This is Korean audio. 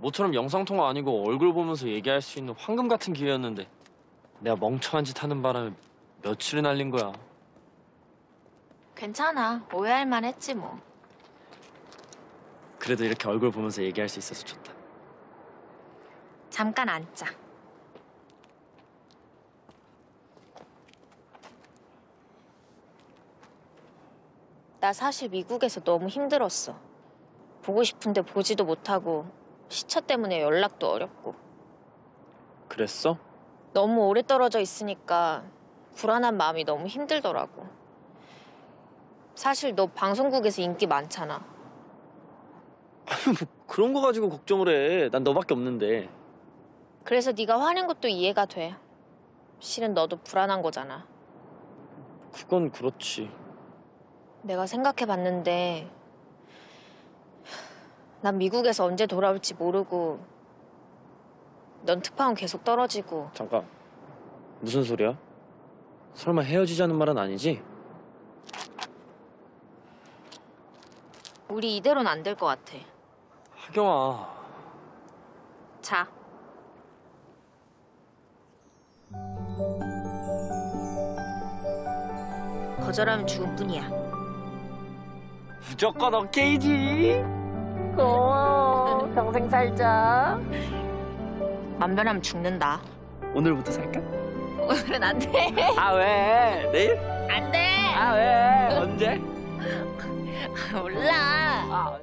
모처럼 영상통화 아니고 얼굴 보면서 얘기할 수 있는 황금 같은 기회였는데 내가 멍청한 짓 하는 바람에 며칠을 날린 거야. 괜찮아. 오해할 만 했지 뭐. 그래도 이렇게 얼굴 보면서 얘기할 수 있어서 좋다. 잠깐 앉자. 나 사실 미국에서 너무 힘들었어. 보고 싶은데 보지도 못하고 시차 때문에 연락도 어렵고. 그랬어? 너무 오래 떨어져 있으니까 불안한 마음이 너무 힘들더라고. 사실 너 방송국에서 인기 많잖아. 아니 뭐 그런 거 가지고 걱정을 해. 난 너밖에 없는데. 그래서 네가 화낸 것도 이해가 돼. 실은 너도 불안한 거잖아. 그건 그렇지. 내가 생각해봤는데 난 미국에서 언제 돌아올지 모르고 넌 특파원 계속 떨어지고. 잠깐, 무슨 소리야? 설마 헤어지자는 말은 아니지? 우리 이대로는 안 될 것 같아. 하경아. 자. 거절하면 죽을 뿐이야. 무조건 오케이지. 고마워. 평생 살자. 맘 변하면 죽는다. 오늘부터 살까? 오늘은 안 돼. 아 왜? 내일? 안 돼. 아 왜? 언제? 몰라. 아.